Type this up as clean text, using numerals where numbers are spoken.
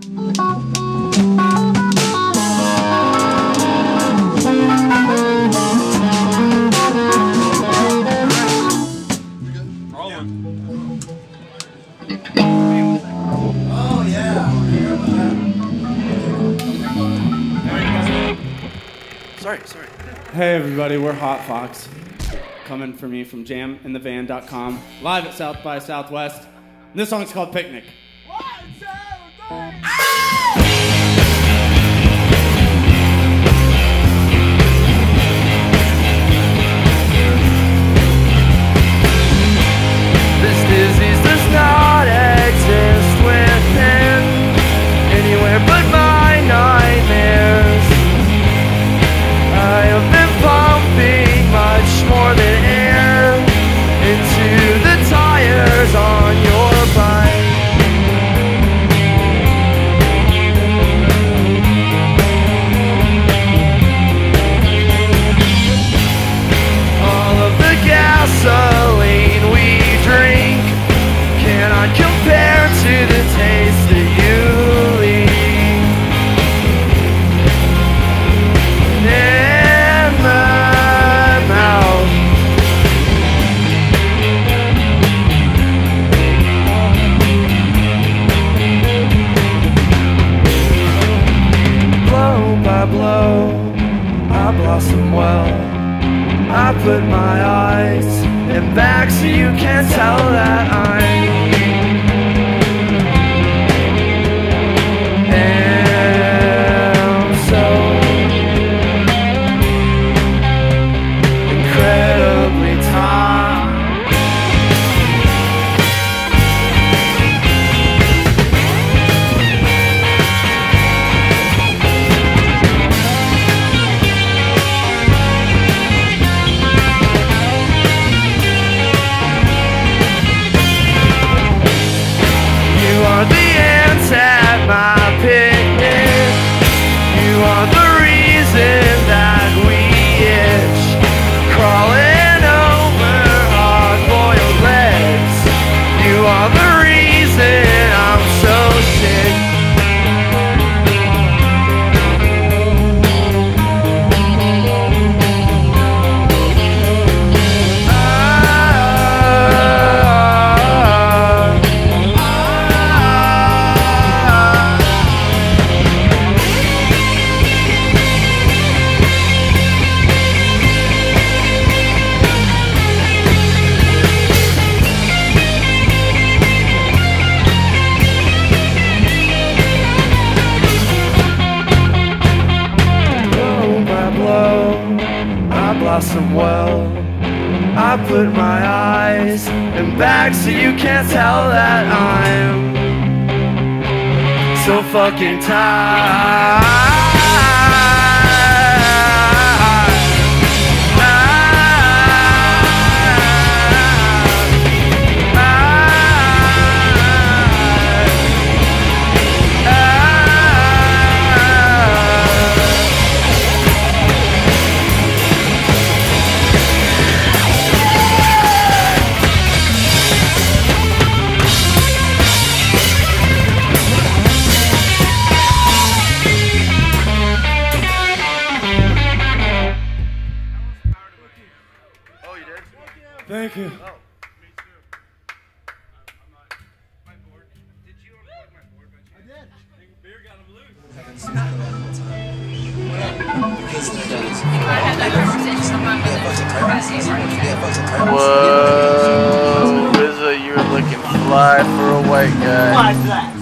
Hey everybody, we're Hot Fox, coming for me from jaminthevan.com, live at South by Southwest, and this song's called Picnic. 1, 2, 3! This disease does not exist within anywhere but my nightmares. I have been pumping much more than air into the tires on your bike. All of the gasoline we drink cannot compare to the taste that you leave. Blow, I blossom well. I put my eyes and back so you can't tell that I'm blossom well. I put my eyes and back so you can't tell that I'm so fucking tired. Thank you. Oh, me too. I'm not. My board. Did you unplug my board? I did. Beer got him loose. I haven't seen that in a long time. Because he does. I had that conversation about the president. Whoa, Rizzo, you were looking fly for a white guy. What's that?